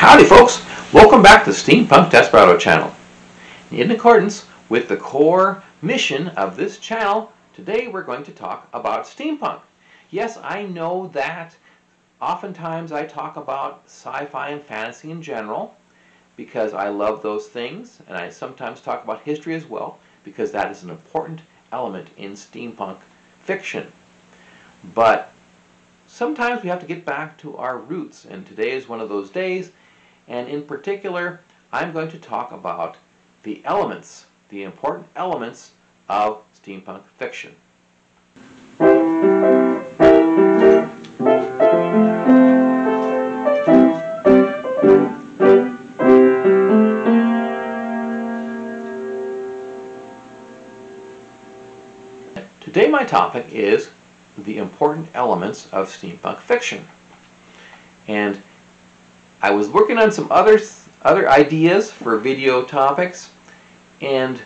Howdy folks! Welcome back to Steampunk Desperado channel. In accordance with the core mission of this channel, today we're going to talk about steampunk. Yes, I know that oftentimes I talk about sci-fi and fantasy in general because I love those things, and I sometimes talk about history as well because that is an important element in steampunk fiction. But sometimes we have to get back to our roots, and today is one of those days. And in particular, I'm going to talk about the elements, the important elements of steampunk fiction. Today my topic is the important elements of steampunk fiction. And I was working on some other ideas for video topics, and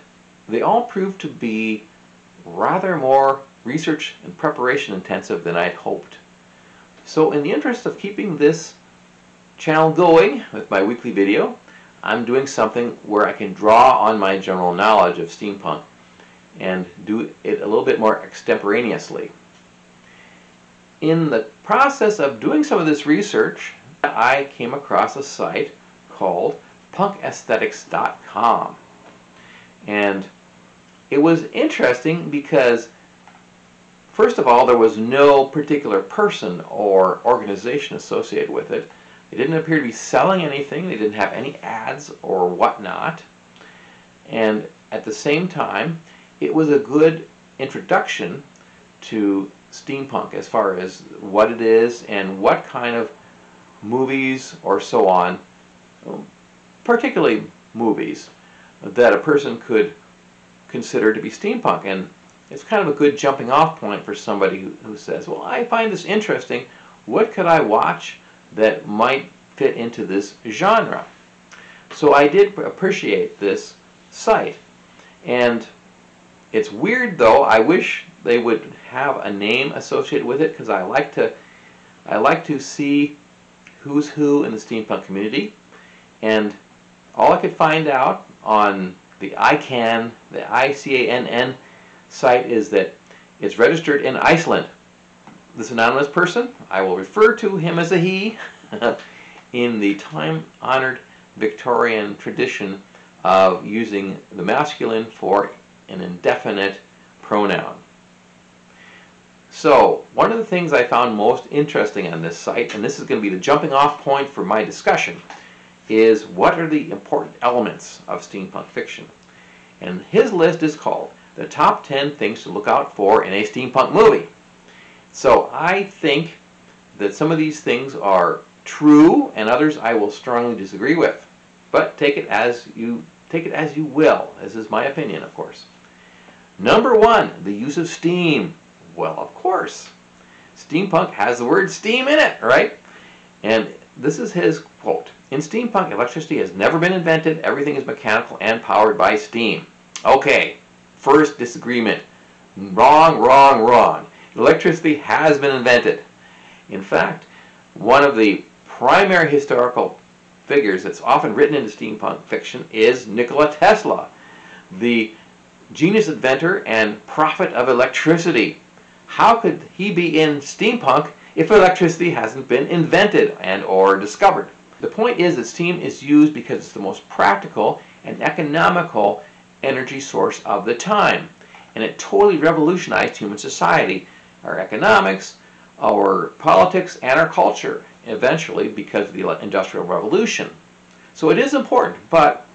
they all proved to be rather more research and preparation intensive than I'd hoped. So in the interest of keeping this channel going with my weekly video, I'm doing something where I can draw on my general knowledge of steampunk and do it a little bit more extemporaneously. In the process of doing some of this research, I came across a site called PunkAesthetics.com, and it was interesting because, first of all, there was no particular person or organization associated with it. They didn't appear to be selling anything. They didn't have any ads or whatnot. And at the same time, it was a good introduction to steampunk as far as what it is and what kind of movies or so on, particularly movies, that a person could consider to be steampunk. And it's kind of a good jumping off point for somebody who says, well, I find this interesting, what could I watch that might fit into this genre? So I did appreciate this site. And it's weird though, I wish they would have a name associated with it, because I like to see who's who in the steampunk community. And all I could find out on the ICANN, the ICANN site, is that it's registered in Iceland. This anonymous person, I will refer to him as a he, in the time-honored Victorian tradition of using the masculine for an indefinite pronoun. So, one of the things I found most interesting on this site, and this is going to be the jumping off point for my discussion, is what are the important elements of steampunk fiction? And his list is called the top 10 things to look out for in a steampunk movie. So I think that some of these things are true and others I will strongly disagree with. But take it as you will. This is my opinion, of course. Number one, the use of steam. Well, of course, steampunk has the word steam in it, right? And this is his quote. In steampunk, electricity has never been invented. Everything is mechanical and powered by steam. Okay, first disagreement. Wrong, wrong, wrong. Electricity has been invented. In fact, one of the primary historical figures that's often written into steampunk fiction is Nikola Tesla, the genius inventor and prophet of electricity. How could he be in steampunk if electricity hasn't been invented and or discovered? The point is that steam is used because it's the most practical and economical energy source of the time. And it totally revolutionized human society, our economics, our politics, and our culture, eventually because of the Industrial Revolution. So it is important, but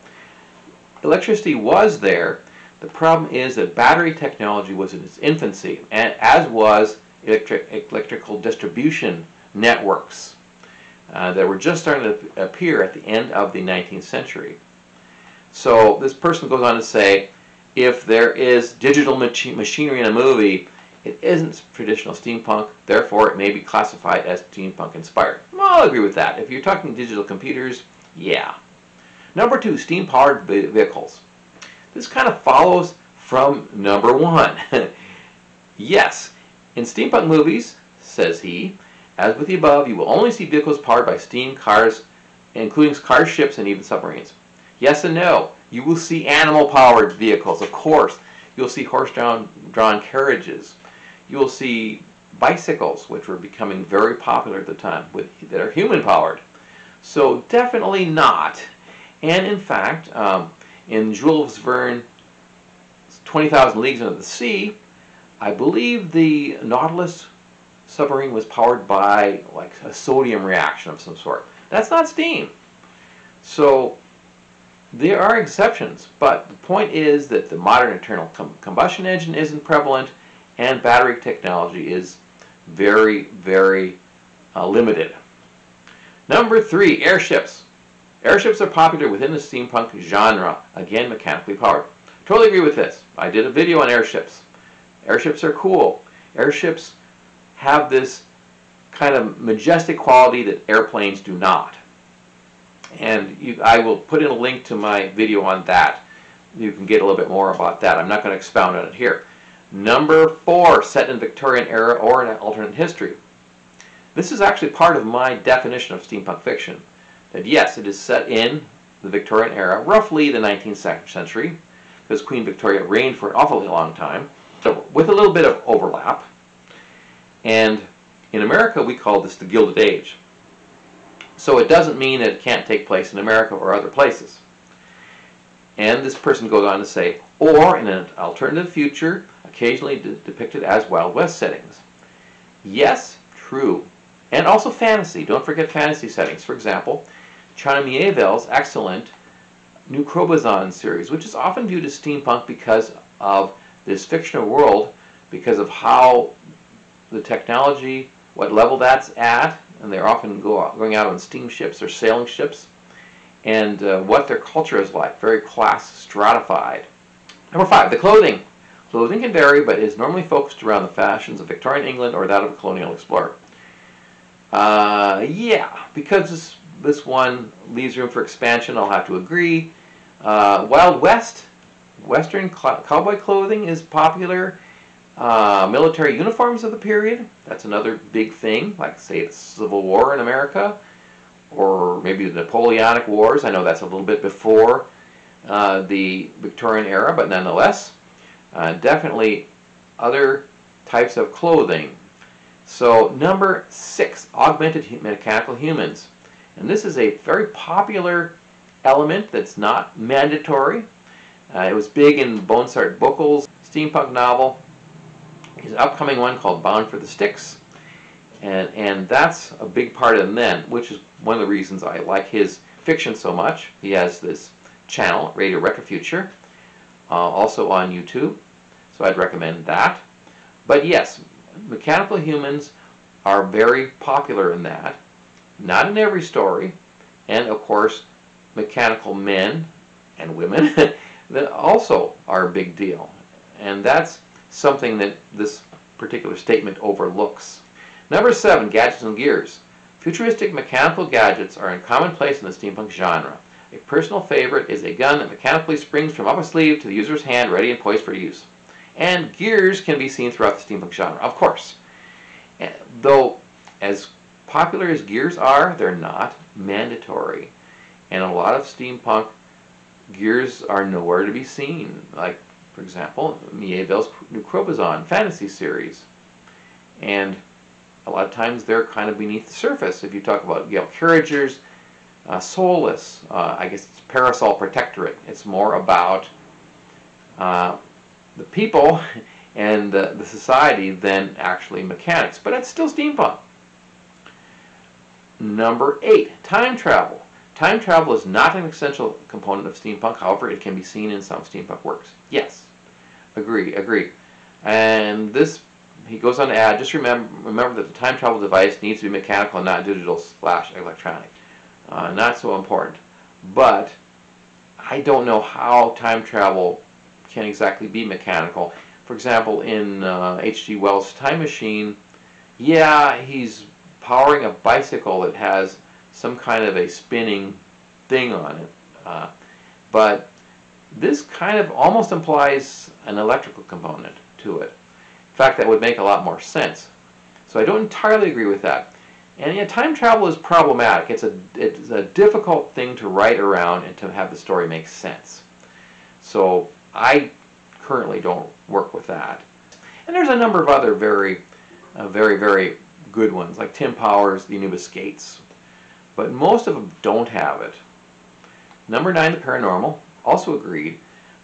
electricity was there. The problem is that battery technology was in its infancy, and as was electrical distribution networks that were just starting to appear at the end of the 19th century. So this person goes on to say, if there is digital machinery in a movie, it isn't traditional steampunk, therefore it may be classified as steampunk inspired. Well, I'll agree with that. If you're talking digital computers, yeah. Number two, steam-powered vehicles. This kind of follows from number one. Yes, in steampunk movies, says he, as with the above, you will only see vehicles powered by steam, cars, including cars, ships, and even submarines. Yes and no. You will see animal-powered vehicles, of course. You'll see horse-drawn carriages. You'll see bicycles, which were becoming very popular at the time, that are human-powered. So definitely not. And in fact, in Jules Verne's 20,000 Leagues Under the Sea, I believe the Nautilus submarine was powered by like a sodium reaction of some sort. That's not steam. So there are exceptions, but the point is that the modern internal combustion engine isn't prevalent, and battery technology is very, very limited. Number three, airships. Airships are popular within the steampunk genre, again mechanically powered. Totally agree with this. I did a video on airships. Airships are cool. Airships have this kind of majestic quality that airplanes do not. And I will put in a link to my video on that. You can get a little bit more about that. I'm not going to expound on it here. Number four, set in Victorian era or in an alternate history. This is actually part of my definition of steampunk fiction. That yes, it is set in the Victorian era, roughly the 19th century, because Queen Victoria reigned for an awfully long time, so with a little bit of overlap. And in America, we call this the Gilded Age. So it doesn't mean that it can't take place in America or other places. And this person goes on to say, or in an alternative future, occasionally depicted as Wild West settings. Yes, true. And also fantasy. Don't forget fantasy settings. For example, China Mievel's excellent New Crobuzon series, which is often viewed as steampunk because of this fictional world, because of how the technology, what level that's at, and they're often going out on steamships or sailing ships, and what their culture is like, very class stratified. Number five, the clothing. Clothing can vary, but is normally focused around the fashions of Victorian England or that of a colonial explorer. Yeah, because this one leaves room for expansion, I'll have to agree. Wild West, Western cowboy clothing is popular. Military uniforms of the period, that's another big thing, like say the Civil War in America, or maybe the Napoleonic Wars. I know that's a little bit before the Victorian era, but nonetheless, definitely other types of clothing. So number six, augmented mechanical humans. And this is a very popular element that's not mandatory. It was big in Bonsart Bauckel's steampunk novel. His upcoming one called Bound for the Sticks, and that's a big part of them, which is one of the reasons I like his fiction so much. He has this channel, Radio Retrofuture, also on YouTube, so I'd recommend that. But yes, mechanical humans are very popular in that, not in every story, and of course mechanical men and women that also are a big deal, and that's something that this particular statement overlooks. Number seven, gadgets and gears. Futuristic mechanical gadgets are in commonplace in the steampunk genre. A personal favorite is a gun that mechanically springs from up a sleeve to the user's hand, ready and poised for use. And gears can be seen throughout the steampunk genre, of course. Though, as popular as gears are, they're not mandatory. And a lot of steampunk gears are nowhere to be seen. Like, for example, Mievel's New Crobuzon fantasy series, and a lot of times they're kind of beneath the surface. If you talk about carriages, Soulless, I guess it's Parasol Protectorate. It's more about the people and the society than actually mechanics, but it's still steampunk. Number eight, time travel. Time travel is not an essential component of steampunk, however, it can be seen in some steampunk works. Yes. Agree. And this, he goes on to add, just remember that the time travel device needs to be mechanical and not digital/electronic. Not so important. But I don't know how time travel can exactly be mechanical. For example, in H.G. Wells' Time Machine, yeah, he's powering a bicycle that has some kind of a spinning thing on it, but this kind of almost implies an electrical component to it. In fact, that would make a lot more sense. So I don't entirely agree with that. And yet, time travel is problematic. It's a difficult thing to write around and to have the story make sense. So I currently don't work with that. And there's a number of other very, very good ones, like Tim Powers, The Anubis Gates. But most of them don't have it. Number 9, The Paranormal, also agreed,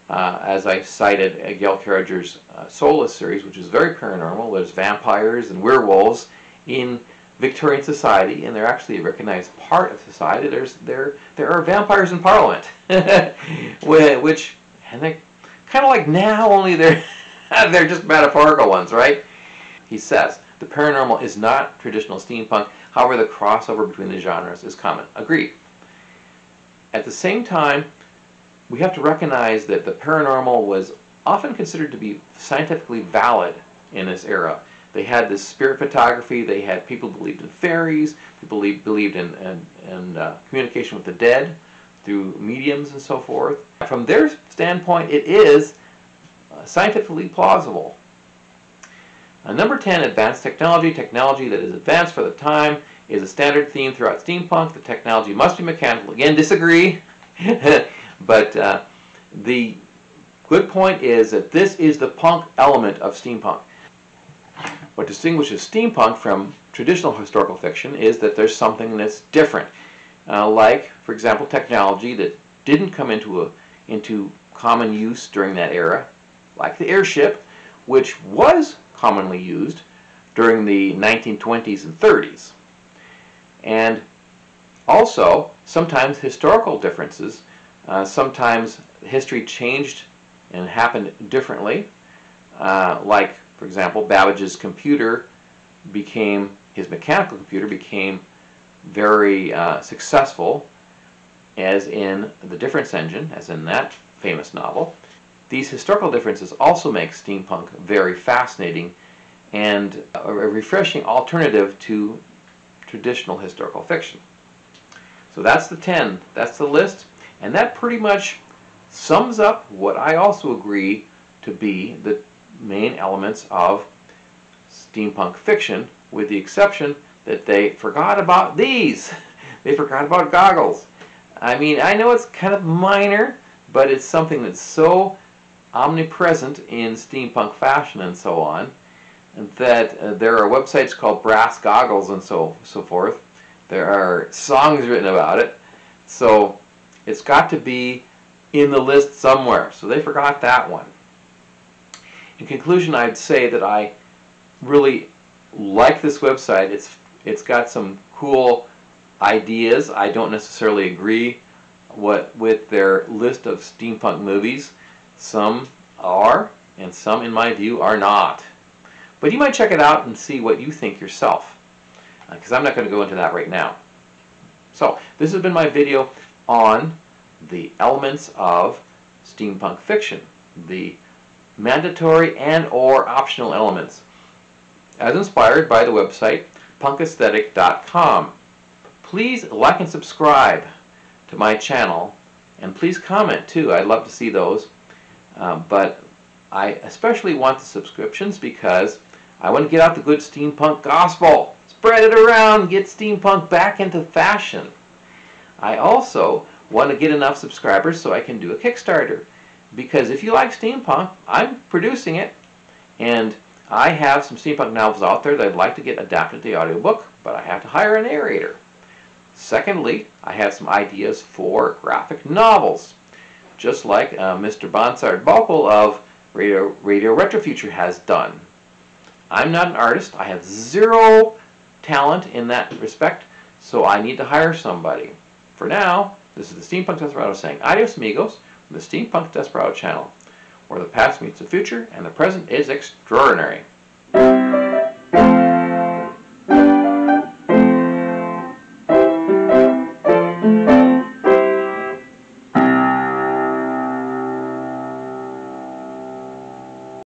as I cited Gail Carriger's Soulless series, which is very paranormal. There's vampires and werewolves in Victorian society, and they're actually a recognized part of society. There are vampires in Parliament, which, and they're kind of like now, only they're just metaphorical ones, right? He says, the paranormal is not traditional steampunk, however the crossover between the genres is common. Agreed. At the same time, we have to recognize that the paranormal was often considered to be scientifically valid in this era. They had this spirit photography, they had people who believed in fairies, people who believed in communication with the dead through mediums and so forth. From their standpoint, it is scientifically plausible. Number 10, advanced technology. Technology that is advanced for the time is a standard theme throughout steampunk. The technology must be mechanical. Again, disagree. But the good point is that this is the punk element of steampunk. What distinguishes steampunk from traditional historical fiction is that there's something that's different. Like, for example, technology that didn't come into common use during that era, like the airship, which was commonly used during the 1920s and 30s. And also, sometimes historical differences, sometimes history changed and happened differently, like, for example, Babbage's computer became, his mechanical computer became very successful, as in The Difference Engine, as in that famous novel. These historical differences also make steampunk very fascinating and a refreshing alternative to traditional historical fiction. So that's the 10, that's the list, and that pretty much sums up what I also agree to be the main elements of steampunk fiction, with the exception that they forgot about these. They forgot about goggles. I mean, I know it's kind of minor, but it's something that's so omnipresent in steampunk fashion and so on that there are websites called Brass Goggles and so forth. There are songs written about it. So it's got to be in the list somewhere. So they forgot that one. In conclusion, I'd say that I really like this website. It's got some cool ideas. I don't necessarily agree with their list of steampunk movies. Some are, and some, in my view, are not. But you might check it out and see what you think yourself, because I'm not going to go into that right now. So, this has been my video on the elements of steampunk fiction, the mandatory and or optional elements, as inspired by the website PunkAesthetic.com. Please like and subscribe to my channel, and please comment too. I'd love to see those, but I especially want the subscriptions because I want to get out the good steampunk gospel. Spread it around, get steampunk back into fashion. I also want to get enough subscribers so I can do a Kickstarter. Because if you like steampunk, I'm producing it, and I have some steampunk novels out there that I'd like to get adapted to the audiobook, but I have to hire a narrator. Secondly, I have some ideas for graphic novels, just like Mr. Bonsart Bauckel of Radio Retrofuture has done. I'm not an artist. I have zero talent in that respect, so I need to hire somebody. For now, this is the Steampunk Desperado saying adios amigos, the Steampunk Desperado channel, where the past meets the future and the present is extraordinary.